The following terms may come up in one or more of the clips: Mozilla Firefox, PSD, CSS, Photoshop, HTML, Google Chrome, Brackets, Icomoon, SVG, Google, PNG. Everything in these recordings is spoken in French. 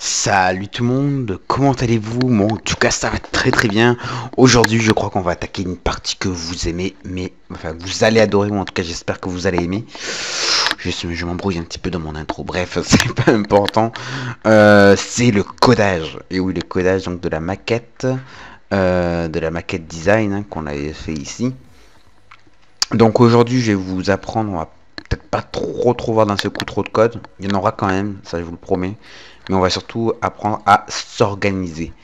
Salut tout le monde, comment allez-vous? Moi en tout cas ça va très très bien. Aujourd'hui je crois qu'on va attaquer une partie que vous aimez, mais enfin vous allez adorer, ou en tout cas j'espère que vous allez aimer. Je m'embrouille un petit peu dans mon intro, bref c'est pas important. C'est le codage, et oui le codage donc de la maquette design hein, qu'on avait fait ici. Donc aujourd'hui je vais vous apprendre, on va peut-être pas trop voir d'un seul coup trop de code, il y en aura quand même, ça je vous le promets. Mais on va surtout apprendre à s'organiser.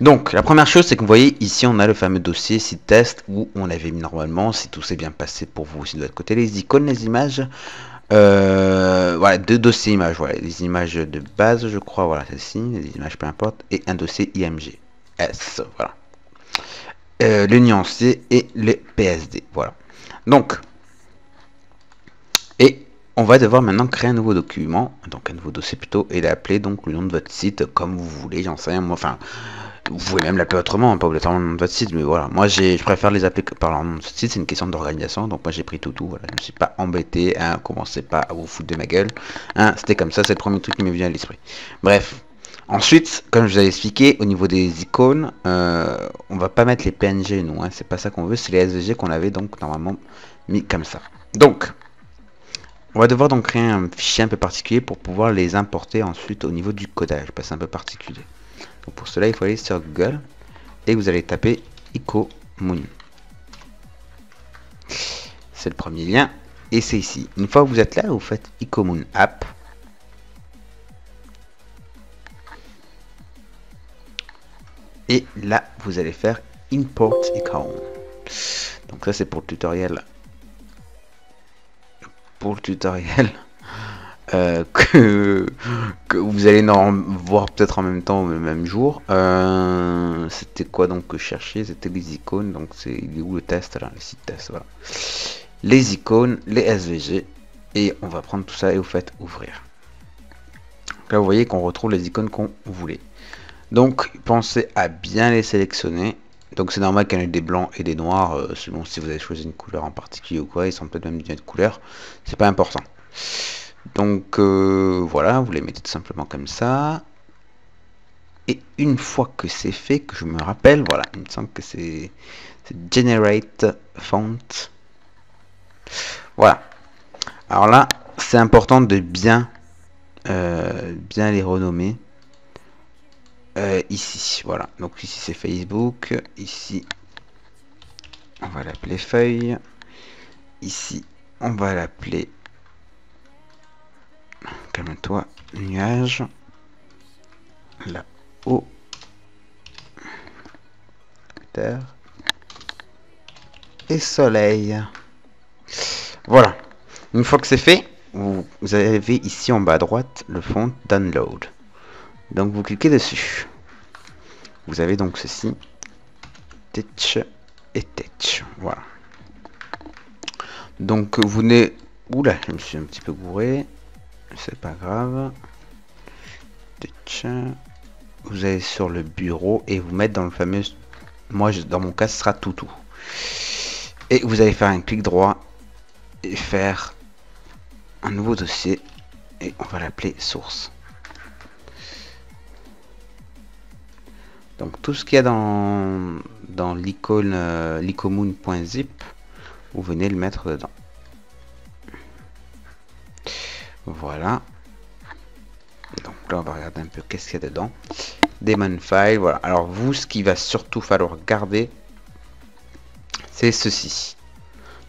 Donc la première chose c'est que vous voyez ici on a le fameux dossier site test où on avait mis normalement, si tout s'est bien passé pour vous aussi de votre côté, les icônes, les images. Voilà, deux dossiers images, voilà, les images de base je crois, voilà celle-ci, les images peu importe, et un dossier IMG-S, voilà. Le nuancier et le PSD, voilà. Donc, et on va devoir maintenant créer un nouveau document, donc un nouveau dossier plutôt, et l'appeler donc le nom de votre site comme vous voulez, j'en sais rien, moi, enfin, vous pouvez même l'appeler autrement, pas obligatoirement le nom de votre site, mais voilà, moi je préfère les appeler par leur nom de site, c'est une question d'organisation, donc moi j'ai pris tout, voilà, je ne suis pas embêté, hein, commencez pas à vous foutre de ma gueule, hein, c'était comme ça, c'est le premier truc qui m'est venu à l'esprit. Bref, ensuite, comme je vous avais expliqué, au niveau des icônes, on va pas mettre les PNG, nous, hein, c'est pas ça qu'on veut, c'est les SVG qu'on avait donc normalement mis comme ça. Donc, on va devoir donc créer un fichier un peu particulier pour pouvoir les importer ensuite au niveau du codage, parce que c'est un peu particulier. Donc pour cela, il faut aller sur Google et vous allez taper Icomoon. C'est le premier lien et c'est ici. Une fois que vous êtes là, vous faites Icomoon App. Et là, vous allez faire Import Icomoon. Donc ça, c'est pour le tutoriel. Pour le tutoriel que vous allez voir peut-être en même temps ou le même jour. C'était quoi donc que chercher? C'était les icônes, donc c'est il est où le test là, le site test, voilà. Les icônes, les SVG, et on va prendre tout ça et vous faites ouvrir. Donc là vous voyez qu'on retrouve les icônes qu'on voulait. Donc pensez à bien les sélectionner. Donc c'est normal qu'il y en ait des blancs et des noirs, selon si vous avez choisi une couleur en particulier ou quoi, ils sont peut-être même d'une autre couleur, c'est pas important. Donc voilà, vous les mettez tout simplement comme ça. Et une fois que c'est fait, que je me rappelle, voilà, il me semble que c'est Generate Font. Voilà. Alors là, c'est important de bien, bien les renommer. Ici, voilà, donc ici c'est Facebook, ici on va l'appeler feuille, ici on va l'appeler, calme-toi, nuage, là-haut, terre, et soleil, voilà. Une fois que c'est fait, vous avez ici en bas à droite le font download. Donc vous cliquez dessus. Vous avez donc ceci. Teach et teach. Voilà. Donc vous venez... Oula, je me suis un petit peu gouré. C'est pas grave. Teach. Vous allez sur le bureau et vous mettez dans le fameux... Moi, dans mon cas, ce sera toutou. Et vous allez faire un clic droit. Et faire un nouveau dossier. Et on va l'appeler source. Donc tout ce qu'il y a dans l'icône l'icomoon.zip, vous venez le mettre dedans. Voilà. Donc là on va regarder un peu qu'est-ce qu'il y a dedans. Daemon file, voilà. Alors vous, ce qu'il va surtout falloir garder, c'est ceci.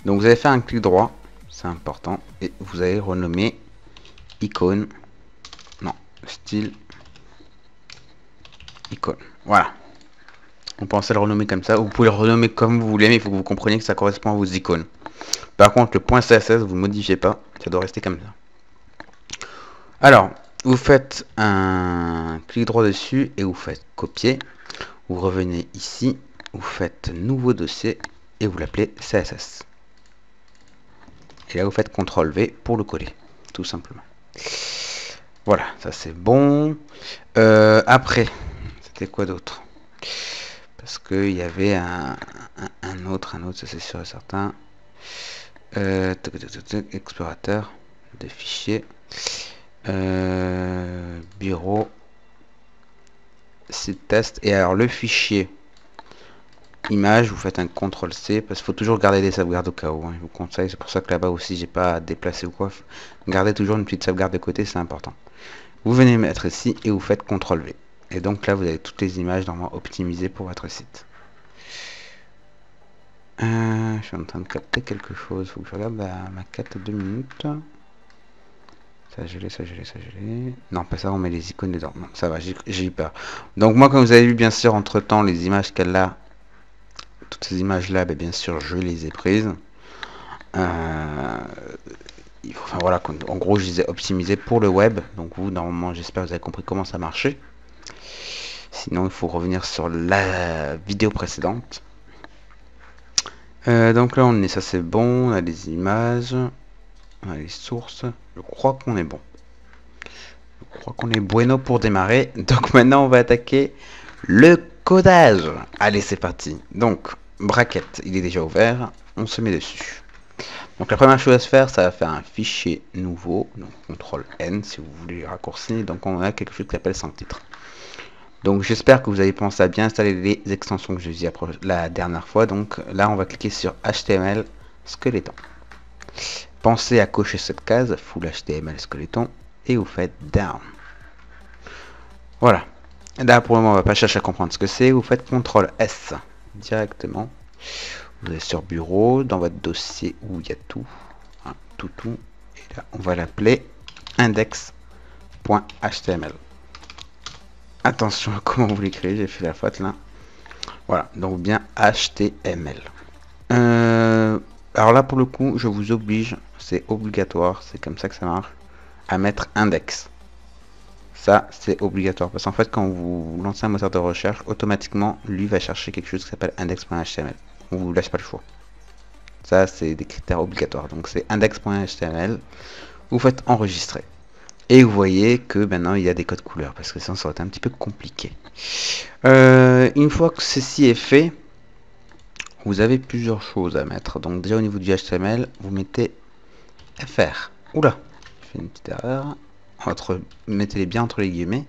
Donc vous allez faire un clic droit, c'est important, et vous allez renommer icône, non, style, icône. Voilà. On pensait le renommer comme ça. Vous pouvez le renommer comme vous voulez, mais il faut que vous compreniez que ça correspond à vos icônes. Par contre, le point CSS, vous ne modifiez pas. Ça doit rester comme ça. Alors, vous faites un clic droit dessus et vous faites copier. Vous revenez ici, vous faites nouveau dossier et vous l'appelez CSS. Et là, vous faites CTRL-V pour le coller, tout simplement. Voilà, ça c'est bon. Après... C'était quoi d'autre? Parce qu'il y avait un autre, ça c'est sûr et certain. Explorateur de fichiers, bureau, site test. Et alors le fichier image, vous faites un CTRL-C parce qu'il faut toujours garder des sauvegardes au cas où, hein, je vous conseille. C'est pour ça que là-bas aussi j'ai pas déplacé ou quoi. Gardez toujours une petite sauvegarde de côté, c'est important. Vous venez mettre ici et vous faites CTRL-V. Et donc là vous avez toutes les images normalement optimisées pour votre site. Je suis en train de capter quelque chose, faut que je regarde ma quête 2 minutes. Ça je l'ai. Non, pas ça, on met les icônes dedans. Non, ça va, j'ai eu peur. Donc moi, comme vous avez vu, bien sûr, entre temps, les images qu'elle a, toutes ces images-là, ben, bien sûr, je les ai prises. Enfin voilà, en gros, je les ai optimisées pour le web. Donc vous, normalement, j'espère que vous avez compris comment ça marchait. Sinon, il faut revenir sur la vidéo précédente. Donc là, on est, ça c'est bon, on a les images, on a les sources, je crois qu'on est bon. Je crois qu'on est bueno pour démarrer. Donc maintenant, on va attaquer le codage. Allez, c'est parti. Donc, Brackets, il est déjà ouvert, on se met dessus. Donc la première chose à se faire, ça va faire un fichier nouveau, donc CTRL-N si vous voulez les raccourcis. Donc on a quelque chose qui s'appelle sans titre. Donc j'espère que vous avez pensé à bien installer les extensions que je vous ai dit la dernière fois. Donc là on va cliquer sur HTML skeleton. Pensez à cocher cette case, full HTML skeleton, et vous faites down. Voilà. Là pour le moment on va pas chercher à comprendre ce que c'est. Vous faites CTRL-S directement. Vous allez sur bureau, dans votre dossier où il y a tout. Hein, tout. Et là on va l'appeler index.html. Attention à comment vous l'écrivez, j'ai fait la faute là. Voilà, donc bien HTML. Alors là pour le coup, je vous oblige, c'est obligatoire, c'est comme ça que ça marche, à mettre index. Ça, c'est obligatoire, parce qu'en fait quand vous lancez un moteur de recherche, automatiquement, lui va chercher quelque chose qui s'appelle index.html. On vous lâche pas le choix. Ça, c'est des critères obligatoires. Donc c'est index.html, vous faites enregistrer. Et vous voyez que maintenant il y a des codes couleurs, parce que sinon ça aurait été un petit peu compliqué. Une fois que ceci est fait, vous avez plusieurs choses à mettre. Donc déjà au niveau du HTML, vous mettez FR. Oula, j'ai fait une petite erreur. Mettez-les bien entre les guillemets.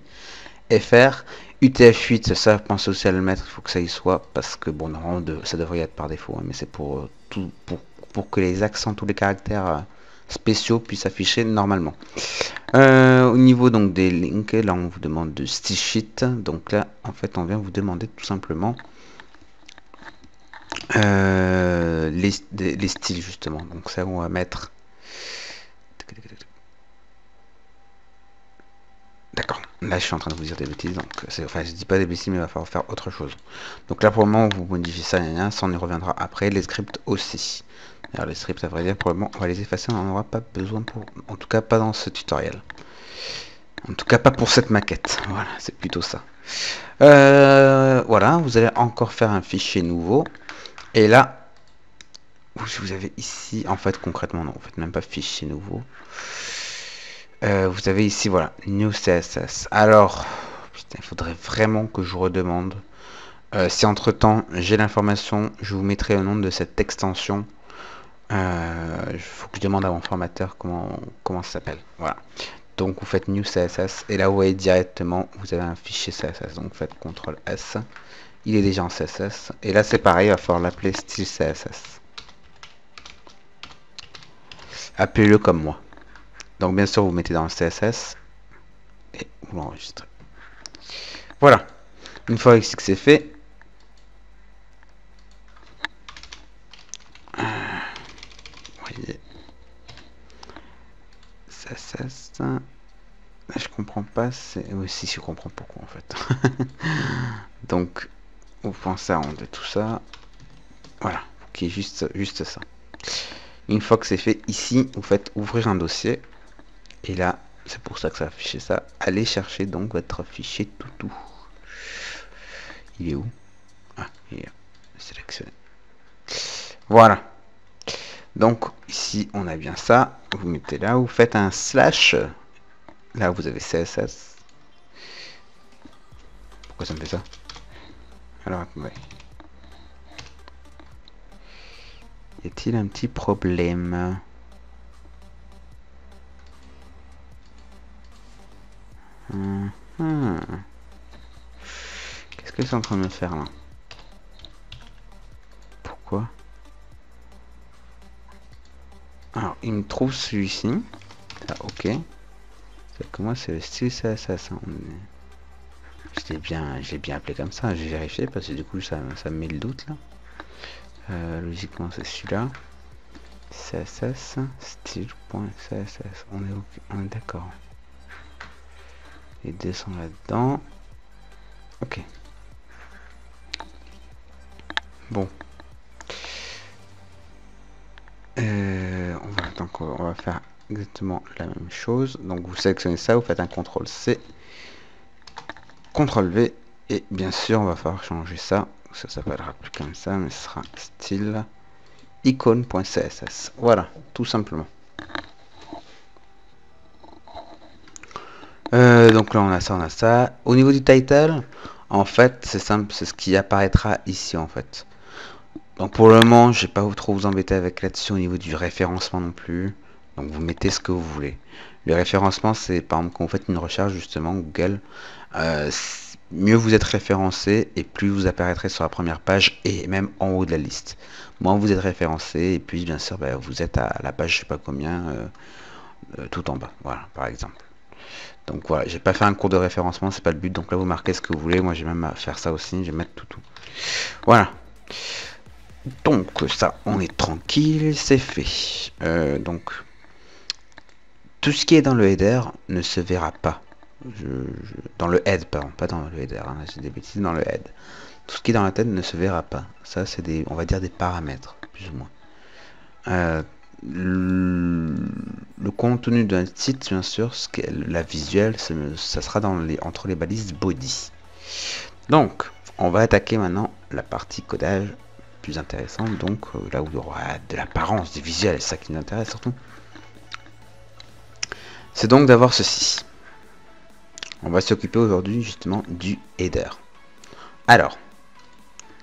FR, UTF-8, ça, pensez aussi à le mettre, il faut que ça y soit, parce que bon, normalement ça devrait y être par défaut, hein, mais c'est pour que les accents, tous les caractères spéciaux puissent afficher normalement. Au niveau donc des links, là on vous demande de style sheet, donc là en fait on vient vous demander tout simplement les styles justement. Donc ça on va mettre, d'accord, là je suis en train de vous dire des bêtises, donc enfin je dis pas des bêtises mais il va falloir faire autre chose. Donc là pour le moment vous modifiez ça, ça on y reviendra après. Les scripts aussi. Alors les scripts à vrai dire pour le moment on va les effacer, on n'en aura pas besoin, pour, en tout cas pas dans ce tutoriel, en tout cas pas pour cette maquette. Voilà, c'est plutôt ça. Voilà, vous allez encore faire un fichier nouveau, et là vous avez ici en fait concrètement, non, vous faites même pas fichier nouveau, vous avez ici voilà new CSS. Alors putain, il faudrait vraiment que je redemande, si entre temps j'ai l'information, je vous mettrai le nom de cette extension. Faut que je demande à mon formateur comment ça s'appelle. Voilà, donc vous faites new CSS et là vous voyez directement vous avez un fichier CSS, donc vous faites CTRL-S, il est déjà en CSS, et là c'est pareil, il va falloir l'appeler style CSS, appelez-le comme moi. Donc bien sûr vous mettez dans le CSS et vous l'enregistrez. Voilà, une fois que c'est fait, ça, je comprends pas, c'est aussi, je comprends pourquoi en fait. Donc vous pensez à enlever tout ça, voilà, qui est juste ça. Une fois que c'est fait, ici vous faites ouvrir un dossier, et là c'est pour ça que ça a affiché ça. Allez chercher donc votre fichier toutou, il est où? Ah, il est sélectionné. Voilà. Donc ici on a bien ça, vous mettez là, vous faites un slash, là vous avez CSS, Pourquoi ça me fait ça? Alors attendez. Y a-t-il un petit problème? Qu'est-ce que c'est en train de me faire là? Pourquoi? Alors il me trouve celui-ci. Ah, ok. C'est que moi c'est le style CSS. Hein. J'ai bien appelé comme ça, j'ai vérifié parce que du coup ça me met le doute là. Logiquement c'est celui-là. CSS, style.css. On est d'accord. Et descend là-dedans. Ok. Bon. On va faire exactement la même chose. Donc vous sélectionnez ça, vous faites un CTRL-C, CTRL-V, et bien sûr on va falloir changer ça. Ça s'appellera plus comme ça, mais ce sera style icône.css. Voilà, tout simplement. Donc là on a ça. Au niveau du title, en fait c'est simple, c'est ce qui apparaîtra ici en fait. Donc pour le moment je ne vais pas trop vous embêter avec là-dessus au niveau du référencement non plus. Donc vous mettez ce que vous voulez. Le référencement c'est par exemple quand vous faites une recherche justement Google, mieux vous êtes référencé et plus vous apparaîtrez sur la première page et même en haut de la liste. Moins vous êtes référencé et puis bien sûr bah, vous êtes à la page je sais pas combien tout en bas. Voilà par exemple. Donc voilà, j'ai pas fait un cours de référencement, c'est pas le but. Donc là vous marquez ce que vous voulez. Moi j'ai même à faire ça aussi, je vais mettre tout. Voilà. Donc ça, on est tranquille, c'est fait. Donc tout ce qui est dans le header ne se verra pas. Dans le head, pardon, pas dans le header. Hein, c'est des bêtises dans le head. Tout ce qui est dans la tête ne se verra pas. Ça, c'est des, on va dire des paramètres, plus ou moins. Le contenu d'un site, bien sûr, ce qui est la visuelle, ça sera dans les, entre les balises body. Donc, on va attaquer maintenant la partie codage plus intéressante. Donc, là où il y aura de l'apparence, des visuels, c'est ça qui nous intéresse surtout. C'est donc d'avoir ceci. On va s'occuper aujourd'hui justement du header. Alors,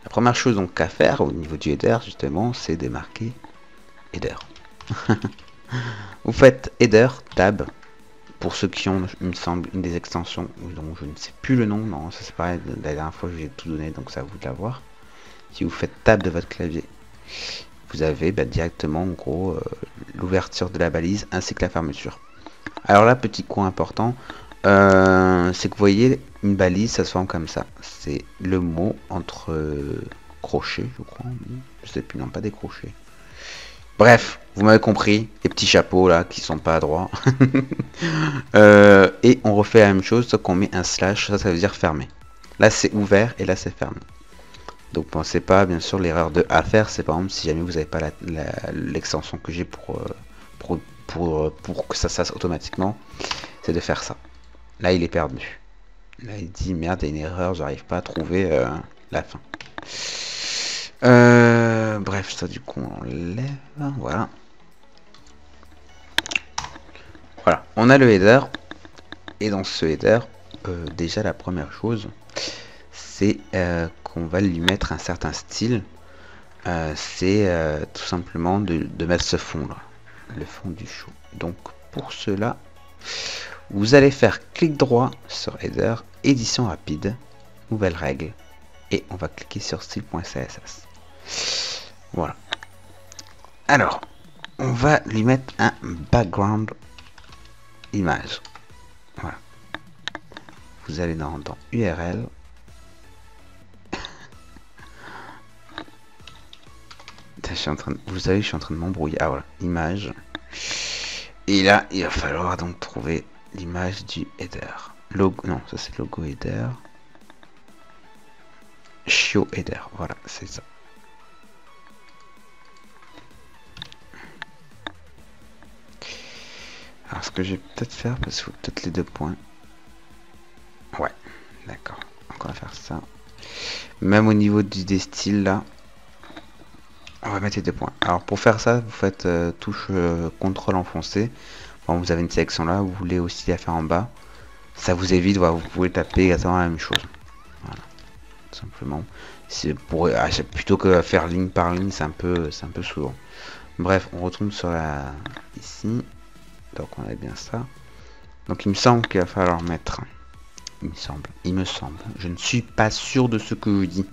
la première chose donc à faire au niveau du header justement, c'est de marquer header. Vous faites header tab pour ceux qui ont, il me semble, une des extensions dont je ne sais plus le nom. Non, ça c'est pareil, la dernière fois je vous ai tout donné, donc c'est à vous de l'avoir. Si vous faites tab de votre clavier, vous avez bah, directement en gros l'ouverture de la balise ainsi que la fermeture. Alors là, petit coin important, c'est que vous voyez une balise, ça se forme comme ça. C'est le mot entre crochets, je crois. Je sais plus, non, pas des crochets. Bref, vous m'avez compris, les petits chapeaux là qui sont pas droits. Et on refait la même chose, sauf qu'on met un slash, ça veut dire fermé. Là c'est ouvert et là c'est fermé. Donc pensez pas, bien sûr, l'erreur de à faire, c'est par exemple si jamais vous n'avez pas l'extension que j'ai pour que ça se fasse automatiquement, c'est de faire ça. Là il est perdu, là il dit merde, il y a une erreur, j'arrive pas à trouver la fin. Bref, ça du coup on l'enlève. Voilà, voilà, on a le header. Et dans ce header, déjà la première chose c'est qu'on va lui mettre un certain style. C'est tout simplement de mettre ce fond là, le fond du show. Donc pour cela, vous allez faire clic droit sur header, édition rapide, nouvelle règle, et on va cliquer sur style.css. Voilà. Alors, on va lui mettre un background image. Voilà. Vous allez dans URL. Vous savez, je suis en train de m'embrouiller. Ah voilà, image. Et là, il va falloir donc trouver l'image du header. Logo, non, ça c'est logo header. Show header, voilà, c'est ça. Alors ce que je vais peut-être faire, parce qu'il faut peut-être les deux points. Ouais, d'accord. Donc on va faire ça. Même au niveau des styles là. On va mettre les deux points. Alors pour faire ça, vous faites touche CTRL enfoncé. Bon, vous avez une sélection là, vous voulez aussi la faire en bas. Ça vous évite, voilà, vous pouvez taper exactement la même chose. tout simplement. C'est pour plutôt que faire ligne par ligne, c'est un peu sourd. Bref, on retourne sur la ici. Donc on a bien ça. Donc il me semble qu'il va falloir mettre. Il me semble. Je ne suis pas sûr de ce que je dis.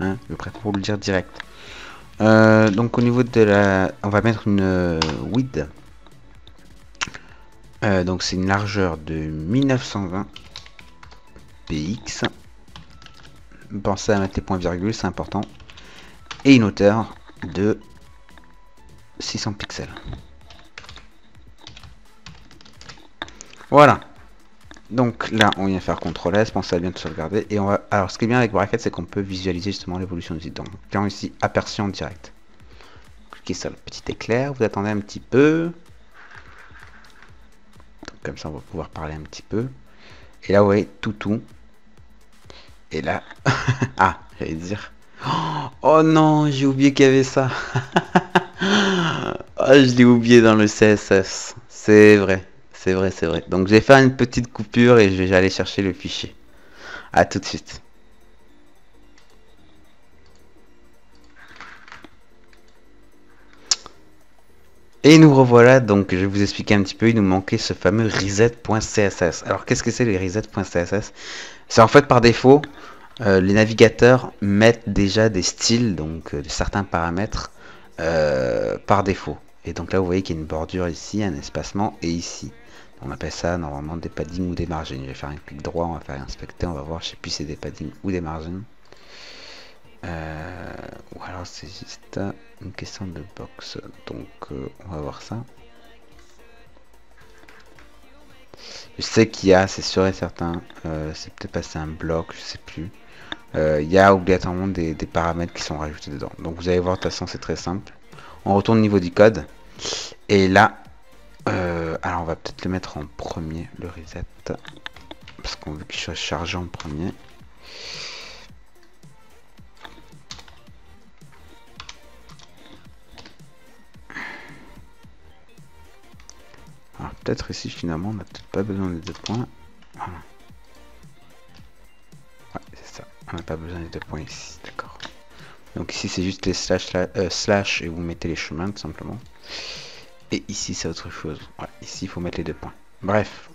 Hein, je préfère vous le dire direct. Donc au niveau de la, on va mettre une width. Donc c'est une largeur de 1920 px. Pensez à mettre les points virgules, c'est important. Et une hauteur de 600 pixels. Voilà. Donc là, on vient faire CTRL-S, pensez à bien tout sauvegarder. Et on va... Alors, ce qui est bien avec Brackets, c'est qu'on peut visualiser justement l'évolution du site. Donc, cliquez ici, aperçu en direct. Cliquez sur le petit éclair, vous attendez un petit peu. Donc, comme ça, on va pouvoir parler un petit peu. Et là, vous voyez, tout. Et là... ah, j'allais dire... Oh non, j'ai oublié qu'il y avait ça. Oh, je l'ai oublié dans le CSS. C'est vrai. C'est vrai. Donc, je vais faire une petite coupure et je vais aller chercher le fichier. À tout de suite. Et nous revoilà. Donc, je vais vous expliquer un petit peu. Il nous manquait ce fameux reset.css. Alors, qu'est-ce que c'est les reset.css? C'est en fait par défaut, les navigateurs mettent déjà des styles, donc certains paramètres par défaut. Et donc là, vous voyez qu'il y a une bordure ici, un espacement et ici. On appelle ça normalement des paddings ou des margines. Je vais faire un clic droit, on va faire inspecter, on va voir, je sais plus si c'est des paddings ou des margines. Ou alors c'est juste une question de box. Donc on va voir ça. Je sais qu'il y a, c'est sûr et certain, c'est peut-être passé un bloc, je sais plus. Il y a obligatoirement des paramètres qui sont rajoutés dedans. Donc vous allez voir, de toute façon c'est très simple. On retourne au niveau du code. Et là, alors on va peut-être le mettre en premier, le reset, parce qu'on veut qu'il soit chargé en premier. Alors peut-être ici finalement on n'a peut-être pas besoin des deux points. Voilà. Ouais, c'est ça. On n'a pas besoin des deux points ici, d'accord. Donc ici c'est juste les slash et vous mettez les chemins tout simplement. Et ici c'est autre chose. Ouais, ici il faut mettre les deux points. Bref.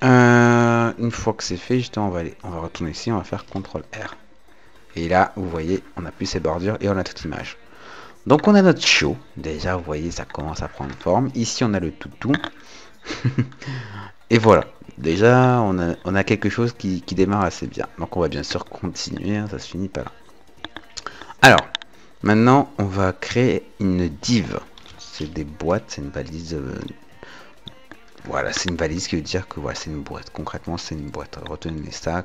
Une fois que c'est fait, justement, on va retourner ici, on va faire CTRL-R. Et là, vous voyez, on n'a plus ces bordures et on a toute l'image. Donc on a notre show. Déjà, vous voyez, ça commence à prendre forme. Ici, on a le toutou. Et voilà. Déjà, on a quelque chose qui démarre assez bien. Donc on va bien sûr continuer, hein, ça se finit pas là. Alors, maintenant, on va créer une div. C'est des boîtes, c'est une valise. Voilà, c'est une valise qui veut dire que voilà, c'est une boîte. Concrètement, c'est une boîte. Retenez ça.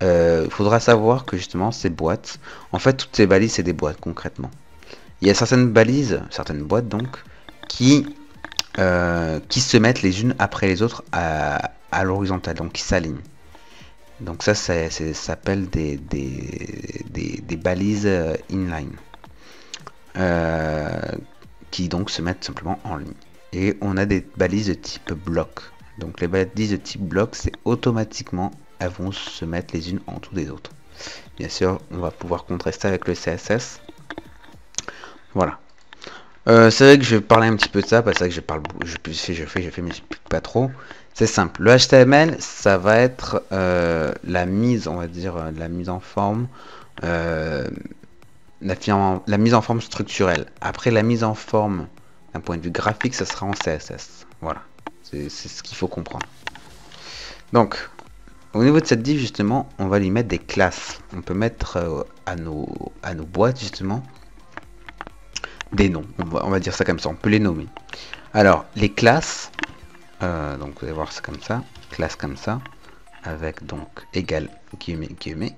Il faudra savoir que justement, ces boîtes, en fait, toutes ces valises, c'est des boîtes concrètement. Il y a certaines valises, certaines boîtes donc, qui se mettent les unes après les autres à l'horizontale, donc qui s'alignent. Donc ça s'appelle des balises inline. Qui donc se mettent simplement en ligne. Et on a des balises de type bloc. Donc les balises de type bloc, c'est automatiquement, elles vont se mettre les unes en dessous des autres. Bien sûr, on va pouvoir contraster avec le CSS. Voilà. C'est vrai que je vais parler un petit peu de ça, parce que je fais, mais je n'explique pas trop. C'est simple. Le HTML, ça va être la mise, on va dire, la mise en forme. La mise en forme structurelle. Après la mise en forme d'un point de vue graphique, ça sera en CSS. Voilà, c'est ce qu'il faut comprendre. Donc au niveau de cette div, justement, on va lui mettre des classes. On peut mettre à nos boîtes justement des noms, on va dire ça comme ça, on peut les nommer. Alors les classes, donc vous allez voir, c'est comme ça, classe comme ça, avec donc égal guillemets.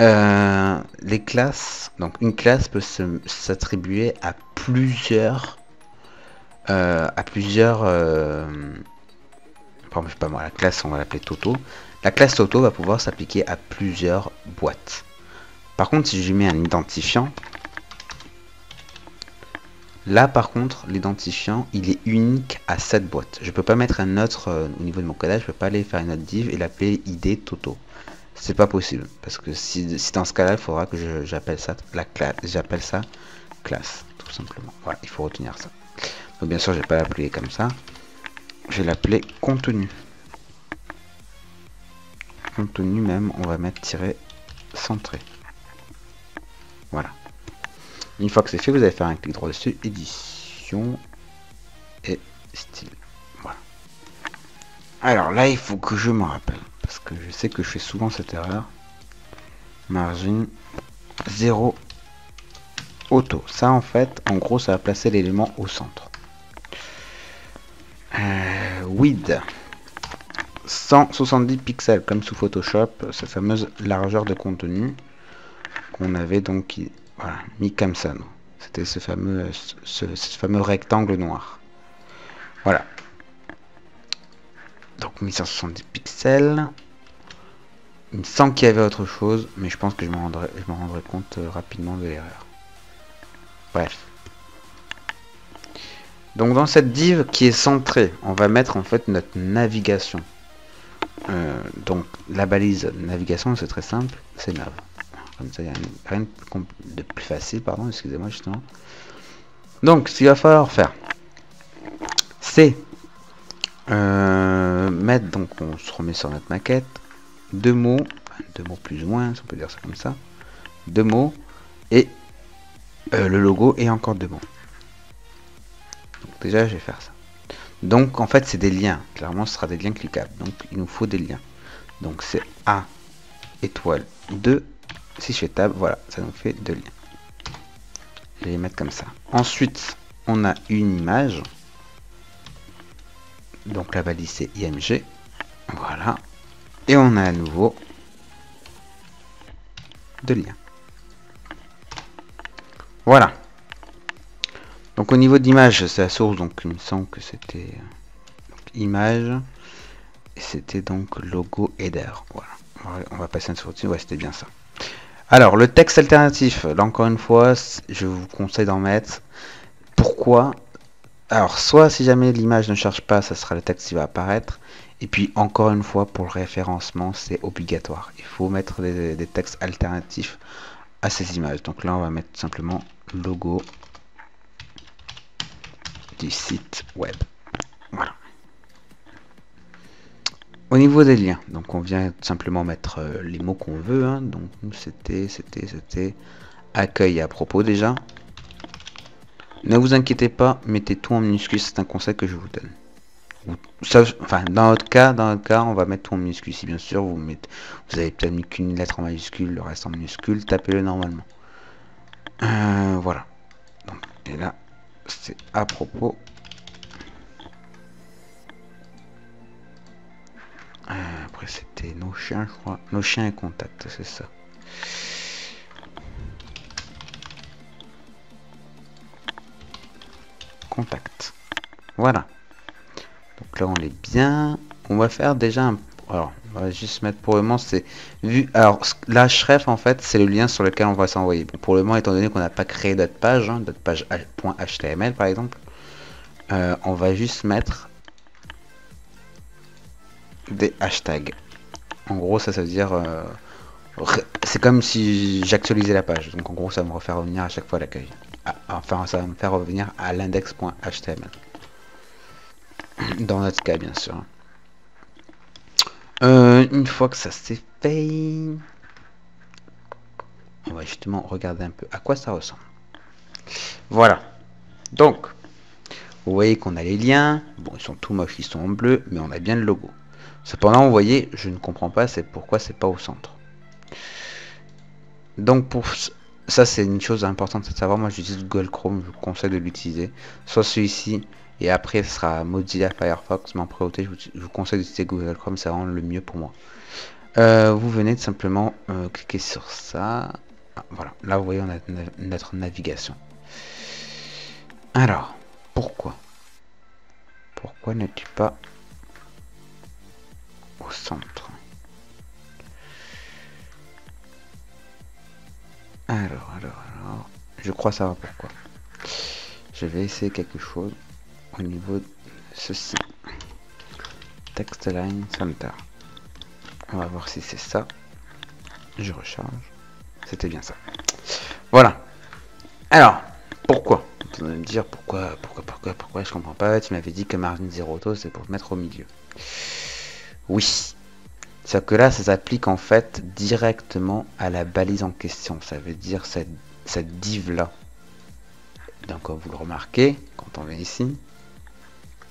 Les classes, donc une classe peut s'attribuer à plusieurs pardon, je sais pas moi, la classe, on va l'appeler Toto. La classe Toto va pouvoir s'appliquer à plusieurs boîtes. Par contre, si je mets un identifiant, là par contre l'identifiant il est unique à cette boîte. Je peux pas mettre un autre, au niveau de mon codage, je peux pas aller faire une autre div et l'appeler id Toto. c'est pas possible, parce que si dans ce cas là il faudra que j'appelle ça la classe, j'appelle ça classe tout simplement. Voilà, il faut retenir ça. Donc bien sûr je vais pas l'appeler comme ça, je vais l'appeler contenu. Contenu même, on va mettre tiret centré. Voilà, une fois que c'est fait, vous allez faire un clic droit dessus, édition et style. Voilà, alors là il faut que je me rappelle, parce que je sais que je fais souvent cette erreur. Margin 0 auto, ça en fait en gros ça va placer l'élément au centre. Width 170 pixels comme sous Photoshop, cette fameuse largeur de contenu qu'on avait donc voilà, mis comme ça. C'était ce fameux rectangle noir. Voilà. Donc 1170 pixels. Il me semble qu'il y avait autre chose, mais je pense que je m'en rendrai compte rapidement de l'erreur. Bref. Donc dans cette div qui est centrée, on va mettre en fait notre navigation. Donc la balise navigation, c'est très simple, c'est nav. Comme ça, il n'y a rien de plus facile, pardon, excusez-moi justement. Donc ce qu'il va falloir faire, c'est mettre, donc on se remet sur notre maquette, deux mots plus ou moins, si on peut dire ça comme ça, deux mots et le logo et encore deux mots. Donc déjà je vais faire ça. Donc en fait c'est des liens, clairement ce sera des liens cliquables, donc il nous faut des liens. Donc c'est A étoile 2, si je fais tab, voilà, ça nous fait deux liens. Je vais les mettre comme ça. Ensuite on a une image, donc la balise c'est IMG, voilà, et on a à nouveau deux liens. Voilà. Donc au niveau d'image, c'est la source, donc il me semble que c'était image, et c'était donc logo header. Voilà, on va passer un dessus, ouais c'était bien ça. Alors le texte alternatif, là encore une fois, je vous conseille d'en mettre. Pourquoi? Alors soit si jamais l'image ne charge pas, ça sera le texte qui va apparaître, et puis encore une fois pour le référencement c'est obligatoire. Il faut mettre des textes alternatifs à ces images. Donc là on va mettre tout simplement logo du site web. Voilà. Au niveau des liens, donc on vient tout simplement mettre les mots qu'on veut, hein. Donc nous c'était accueil à propos déjà. Ne vous inquiétez pas, mettez tout en minuscule, c'est un conseil que je vous donne. Ça, enfin dans notre cas on va mettre tout en minuscule. Si bien sûr vous avez peut-être mis qu'une lettre en majuscule, le reste en minuscule, tapez-le normalement. Voilà. Donc et là c'est à propos. Après c'était nos chiens, je crois. Nos chiens et contact, c'est ça. Contact. Voilà. Donc là on est bien. On va faire déjà un... Alors, on va juste mettre pour le moment, c'est vu. Alors, la href en fait, c'est le lien sur lequel on va s'envoyer. Bon, pour le moment, étant donné qu'on n'a pas créé notre page, hein, notre page .html par exemple, on va juste mettre des hashtags. En gros, ça veut dire, c'est comme si j'actualisais la page. Donc, en gros, ça va me refaire revenir à chaque fois à l'accueil. Enfin, ça va me faire revenir à l'index.html. Dans notre cas, bien sûr. Une fois que ça s'est fait, on va justement regarder un peu à quoi ça ressemble. Voilà. Donc, vous voyez qu'on a les liens. Bon, ils sont tout moches, ils sont en bleu, mais on a bien le logo. Cependant, vous voyez, je ne comprends pas, c'est pourquoi c'est pas au centre. Donc, pour ça, c'est une chose importante de savoir. Moi, j'utilise Google Chrome, je vous conseille de l'utiliser. Soit celui-ci. Et après, ce sera Mozilla Firefox, mais en priorité, je vous conseille d'utiliser Google Chrome, c'est vraiment le mieux pour moi. Vous venez de simplement cliquer sur ça. Ah, voilà, là vous voyez, on a notre navigation. Alors, pourquoi n'es-tu pas au centre? Alors, je crois savoir pourquoi. Je vais essayer quelque chose. Au niveau de ceci, text line center, on va voir si c'est ça. je recharge. C'était bien ça. Voilà. Alors, pourquoi? Vous allez me dire pourquoi, je comprends pas. Tu m'avais dit que margin 0 auto, c'est pour te mettre au milieu. Oui. Sauf que là, ça s'applique en fait directement à la balise en question. Ça veut dire cette div là. Donc comme vous le remarquez, quand on vient ici,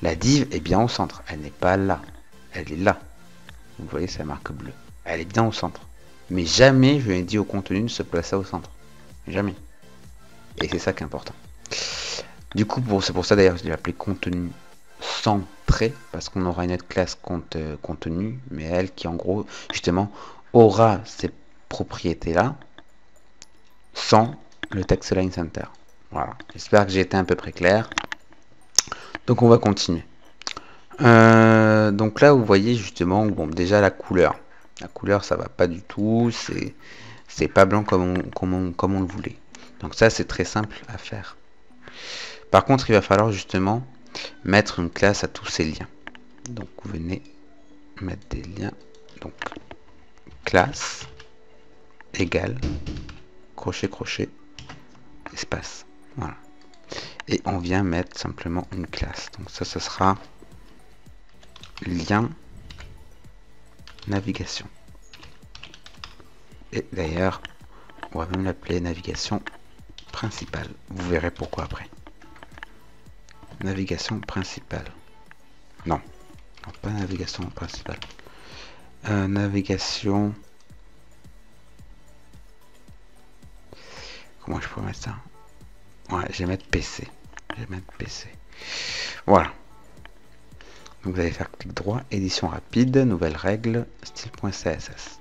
la div est bien au centre. Elle n'est pas là. Elle est là. Vous voyez, c'est la marque bleue. Elle est bien au centre. Mais jamais je lui ai dit au contenu de se placer au centre. Jamais. Et c'est ça qui est important. Du coup, c'est pour ça d'ailleurs que je l'ai appelé contenu centré. Parce qu'on aura une autre classe contenu. Mais elle qui en gros, justement, aura ces propriétés-là. Sans le text line center. Voilà. J'espère que j'ai été à peu près clair. Donc on va continuer. Donc là vous voyez justement, bon déjà la couleur. La couleur ça va pas du tout, c'est pas blanc comme on le voulait. Donc ça c'est très simple à faire. Par contre il va falloir justement mettre une classe à tous ces liens. Donc vous venez mettre des liens. Donc classe égale crochet crochet espace. Voilà. Et on vient mettre simplement une classe. Donc ça ce sera lien navigation. Et d'ailleurs on va même l'appeler navigation principale. Vous verrez pourquoi après. Navigation principale. Non pas navigation principale. Navigation. Comment je pourrais mettre ça? Ouais, je vais mettre PC. Je vais mettre PC. Voilà. Donc vous allez faire clic droit, édition rapide, nouvelle règle, style.css.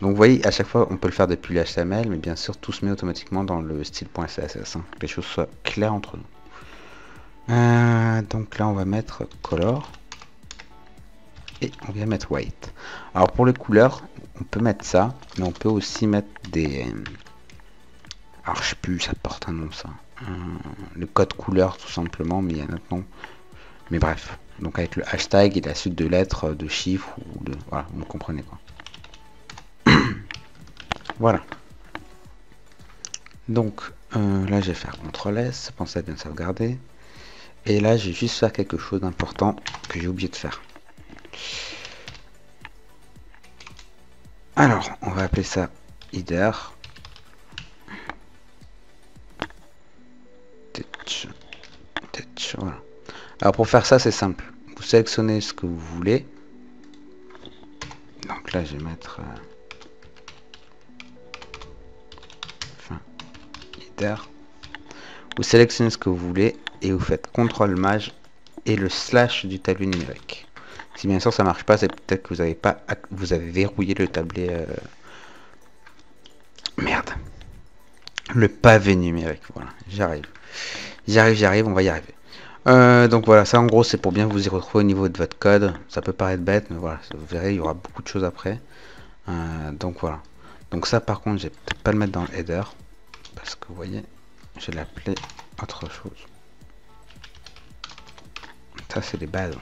Donc vous voyez, à chaque fois, on peut le faire depuis le HTML, mais bien sûr, tout se met automatiquement dans le style.css. Hein, que les choses soient claires entre nous. Donc là, on va mettre color. Et on vient mettre white. Alors pour les couleurs, on peut mettre ça, mais on peut aussi mettre des... Alors je sais plus, ça porte un nom ça. Le code couleur tout simplement, mais il y a un autre nom. Mais bref, donc avec le hashtag et la suite de lettres, de chiffres, ou de... Voilà, vous comprenez quoi. Voilà. Donc là je vais faire CTRL-S, pensez à bien sauvegarder. Et là j'ai juste faire quelque chose d'important que j'ai oublié de faire. Alors, on va appeler ça header. Voilà. Alors pour faire ça c'est simple, vous sélectionnez ce que vous voulez. Donc là je vais mettre enfin header. Vous sélectionnez ce que vous voulez et vous faites CTRL-MAJ et le slash du tablé numérique. Si bien sûr ça marche pas, c'est peut-être que vous avez verrouillé le tablé merde, le pavé numérique. Voilà, j'arrive, on va y arriver. Donc voilà, ça en gros c'est pour bien vous y retrouver au niveau de votre code. Ça peut paraître bête, mais voilà, vous verrez, il y aura beaucoup de choses après. Donc voilà. Donc ça par contre, je vais peut-être pas le mettre dans le header. Parce que vous voyez, je vais l'appeler autre chose. Ça c'est les bases.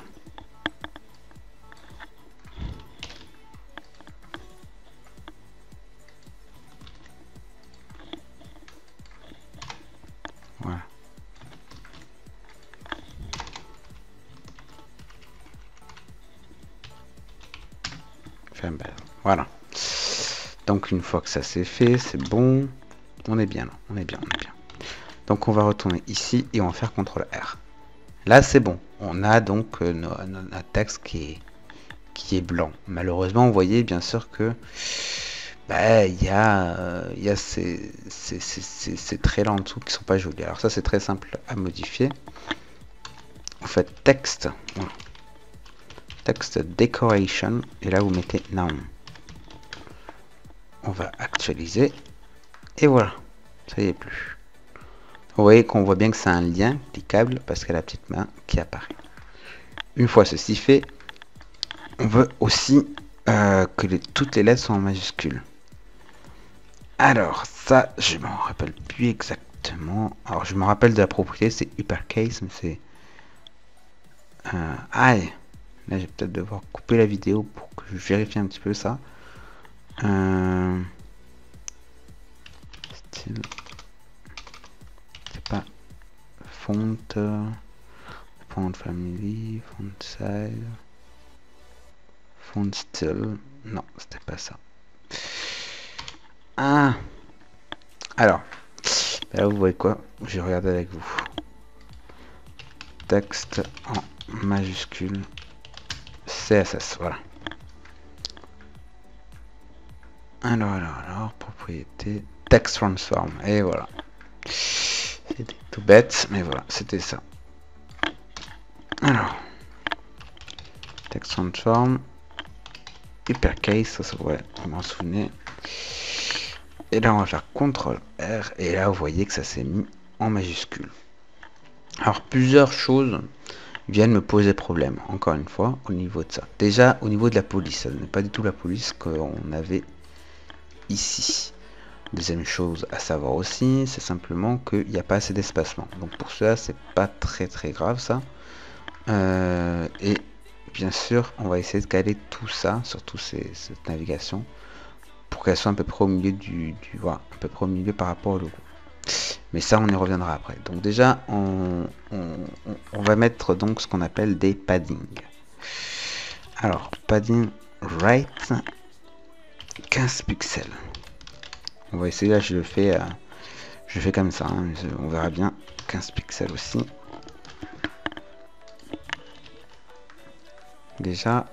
Voilà. Voilà. Donc une fois que ça c'est fait, c'est bon. On est bien là. On est bien. Donc on va retourner ici et on va faire CTRL-R. Là c'est bon. On a donc notre texte qui est blanc. Malheureusement, vous voyez bien sûr que il y a ces traits là en dessous qui sont pas jolis. Alors ça c'est très simple à modifier. Vous faites texte. Voilà. Text decoration et là vous mettez noun. On va actualiser et voilà, ça y est plus. Vous voyez qu'on voit bien que c'est un lien cliquable parce qu'il y a la petite main qui apparaît. Une fois ceci fait, on veut aussi que toutes les lettres soient en majuscules. Alors ça, je m'en rappelle plus exactement. Alors je me rappelle de la propriété, c'est uppercase, mais c'est là, je vais peut-être devoir couper la vidéo pour que je vérifie un petit peu ça. Style, c'est pas font, font family, font size, font style, non c'était pas ça. Ah, alors là vous voyez quoi, j'ai regardé avec vous, texte en majuscule CSS, voilà. Alors, propriété, text transform, et voilà. C'était tout bête, mais voilà, c'était ça. Alors, text transform, hypercase, ça c'est vrai, vous m'en souvenez. Et là, on va faire CTRL-R, et là, vous voyez que ça s'est mis en majuscule. Alors, plusieurs choses viennent me poser problème, encore une fois, au niveau de ça. Déjà, au niveau de la police, ça n'est pas du tout la police qu'on avait ici. Deuxième chose à savoir aussi, c'est simplement qu'il n'y a pas assez d'espacement. Donc pour cela, c'est pas très grave ça. Et bien sûr, on va essayer de caler tout ça, surtout cette navigation, pour qu'elle soit à peu près au milieu voilà, à peu près au milieu par rapport au logo. Mais ça, on y reviendra après. Donc déjà, on va mettre donc ce qu'on appelle des paddings. Alors, padding right. 15 pixels. On va essayer, là je le fais comme ça, hein, on verra bien. 15 pixels aussi. Déjà,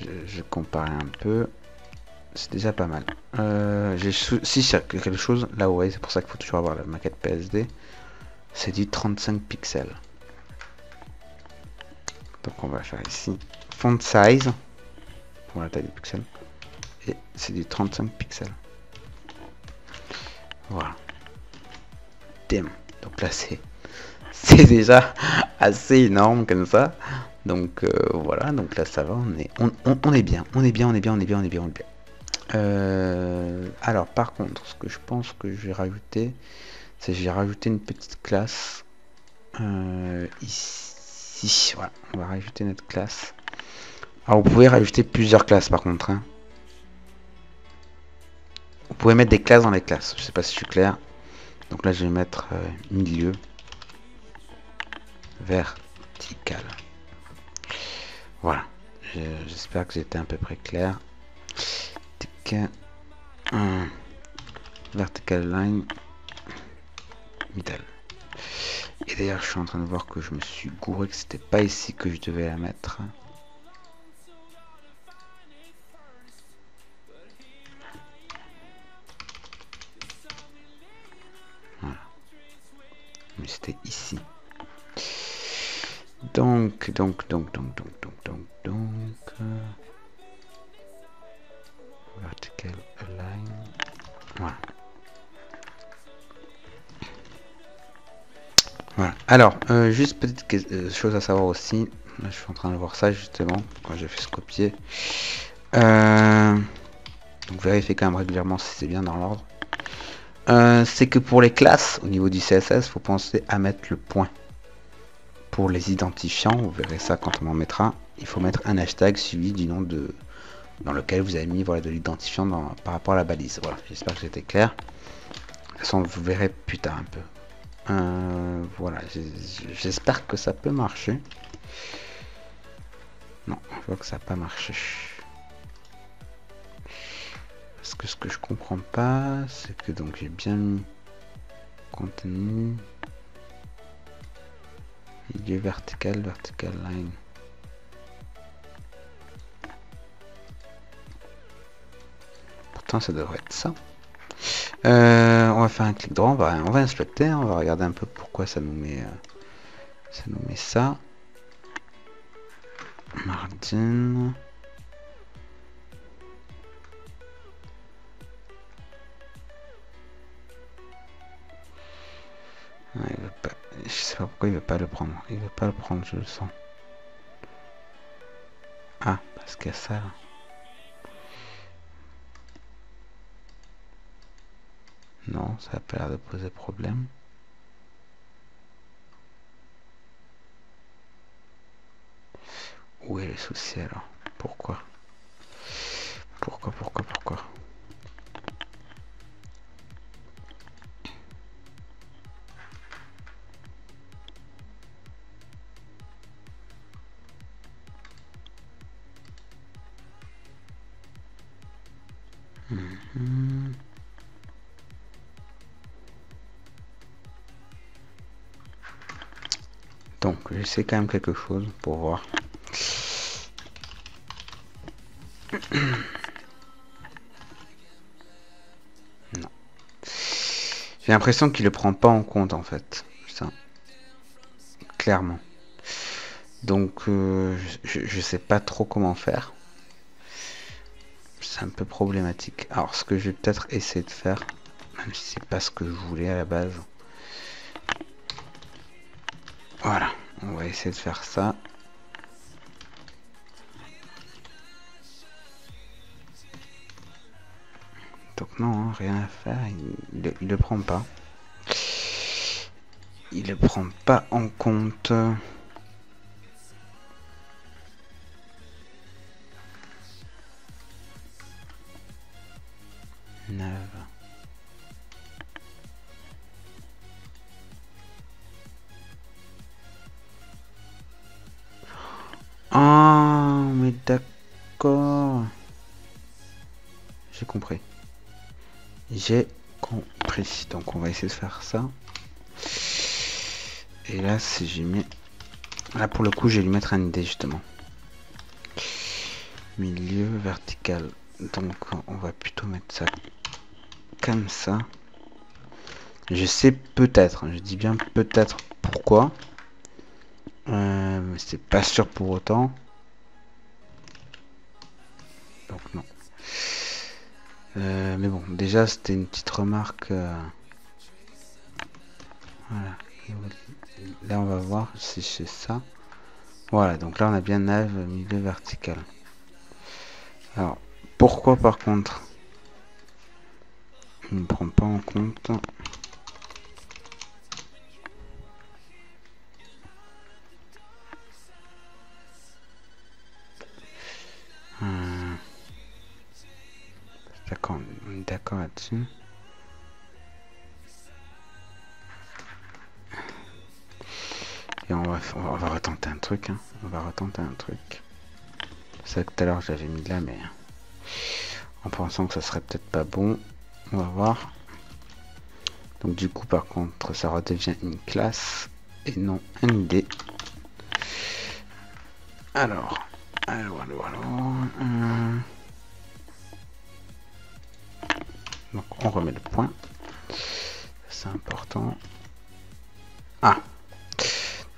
je compare un peu. C'est déjà pas mal. Si c'est quelque chose, là vous voyez, c'est pour ça qu'il faut toujours avoir la maquette PSD. C'est du 35 pixels. Donc on va faire ici. Font size. Pour la taille des pixels, et c'est du 35 pixels. Voilà. Damn. Donc là c'est déjà assez énorme comme ça. Donc voilà. Donc là ça va. On est bien. Alors par contre, ce que je pense que je vais rajouter, c'est j'ai rajouté une petite classe ici. Voilà. On va rajouter notre classe. Alors vous pouvez rajouter plusieurs classes par contre. Hein. Vous pouvez mettre des classes dans les classes. Je sais pas si je suis clair. Donc là je vais mettre milieu vertical. Voilà. J'espère que j'étais à peu près clair. Vertical line middle. Et d'ailleurs je suis en train de voir que je me suis gouré, que c'était pas ici que je devais la mettre. C'était ici. Donc vertical align. Voilà. Voilà. Alors, juste petite chose à savoir aussi. Là, je suis en train de voir ça justement quand j'ai fait ce copier. Donc vérifiez quand même régulièrement si c'est bien dans l'ordre. C'est que pour les classes au niveau du CSS, faut penser à mettre le point pour les identifiants. Vous verrez ça quand on en mettra. Il faut mettre un hashtag suivi du nom dans lequel vous avez mis voilà de l'identifiant par rapport à la balise. Voilà, j'espère que j'étais clair. De toute façon, vous verrez plus tard un peu. Voilà, j'espère que ça peut marcher. Non, je vois que ça n'a pas marché. Parce que ce que je comprends pas, c'est que donc j'ai bien mis contenu milieu vertical, vertical line. Pourtant ça devrait être ça. On va faire un clic droit, on va inspecter, hein, on va regarder un peu pourquoi ça nous met ça. Margin. Je sais pas pourquoi il veut pas le prendre. Il veut pas le prendre, je le sens. Ah, parce qu'il y a ça là. Non, ça a pas l'air de poser problème. Où est le souci alors? Pourquoi Donc j'essaie quand même quelque chose pour voir. Non. J'ai l'impression qu'il ne le prend pas en compte en fait. Ça. Clairement. Donc je sais pas trop comment faire. C'est un peu problématique. Alors ce que je vais peut-être essayer de faire, même si c'est pas ce que je voulais à la base. Voilà, on va essayer de faire ça. Donc non, rien à faire, il ne le prend pas. Il ne le prend pas en compte. Ah, oh, mais d'accord. J'ai compris. J'ai compris. Donc on va essayer de faire ça. Et là, si j'ai mis... Là, pour le coup, je vais lui mettre un ID, justement. Milieu vertical. Donc on va plutôt mettre ça comme ça. Je sais peut-être. Je dis bien peut-être pourquoi. C'est pas sûr pour autant. Donc non. Mais bon, déjà c'était une petite remarque. Voilà. Là on va voir si c'est ça. Voilà, donc là on a bien nav milieu vertical. Alors pourquoi par contre il ne prend pas en compte? D'accord, on est d'accord là-dessus. Et on va retenter un truc. Hein. On va retenter un truc. C'est vrai que tout à l'heure j'avais mis de là, mais en pensant que ça serait peut-être pas bon, on va voir. Donc du coup, par contre, ça redevient une classe et non un ID. Alors. Donc on remet le point, c'est important. Ah,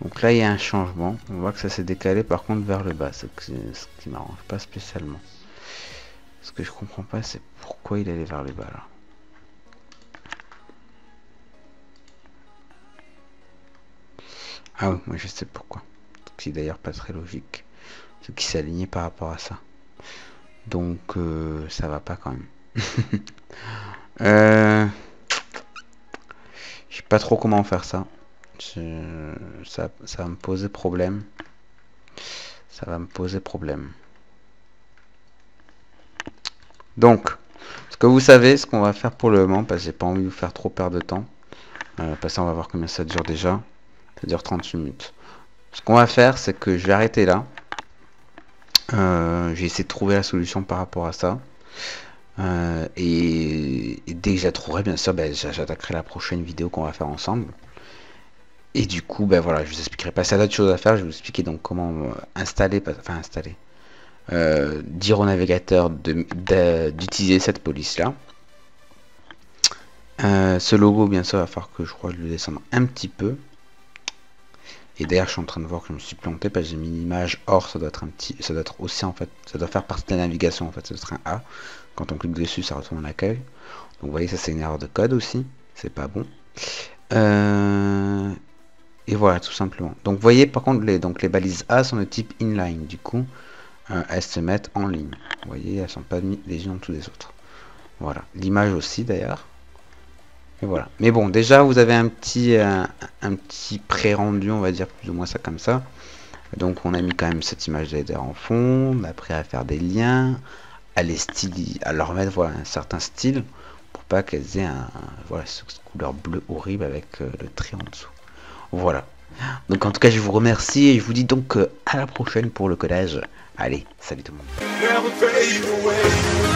donc là il y a un changement, on voit que ça s'est décalé par contre vers le bas, ce qui m'arrange pas spécialement. Ce que je comprends pas, c'est pourquoi il allait vers le bas là. Ah oui, moi je sais pourquoi, ce qui est d'ailleurs pas très logique, ce qui s'alignait par rapport à ça. Donc ça va pas quand même. Je sais pas trop comment faire ça. Ça va me poser problème. Donc, ce que vous savez, ce qu'on va faire pour le moment, parce que j'ai pas envie de vous faire trop perdre de temps. Parce que on va voir combien ça dure déjà. Ça dure 38 minutes. Ce qu'on va faire, c'est que je vais arrêter là. J'ai essayé de trouver la solution par rapport à ça. Et dès que je la trouverai, bien sûr, j'attaquerai la prochaine vidéo qu'on va faire ensemble. Et du coup, voilà, je vous expliquerai pas. Ça a d'autres choses à faire. Je vais vous expliquer donc comment installer, dire au navigateur d'utiliser cette police là. Ce logo, bien sûr, il va falloir que je crois le descende un petit peu. Et d'ailleurs, je suis en train de voir que je me suis planté parce que j'ai mis une image. Or, ça doit être un petit, ça doit être aussi en fait, ça doit faire partie de la navigation en fait. Ça doit être un A. Quand on clique dessus, ça retourne à l'accueil. Donc, vous voyez, ça c'est une erreur de code aussi. C'est pas bon. Et voilà, tout simplement. Donc, vous voyez, par contre, les balises A sont de type inline. Du coup, elles se mettent en ligne. Vous voyez, elles sont pas mises les unes en dessous des autres. Voilà. L'image aussi, d'ailleurs. Et voilà. Mais bon, déjà, vous avez un petit pré-rendu, on va dire plus ou moins ça comme ça. Donc, on a mis quand même cette image d'header en fond. On a appris à faire des liens. À les styles, à leur mettre voilà, un certain style pour pas qu'elles aient voilà, cette couleur bleue horrible avec le trait en dessous. Voilà. Donc en tout cas, je vous remercie et je vous dis donc à la prochaine pour le codage. Allez, salut tout le monde.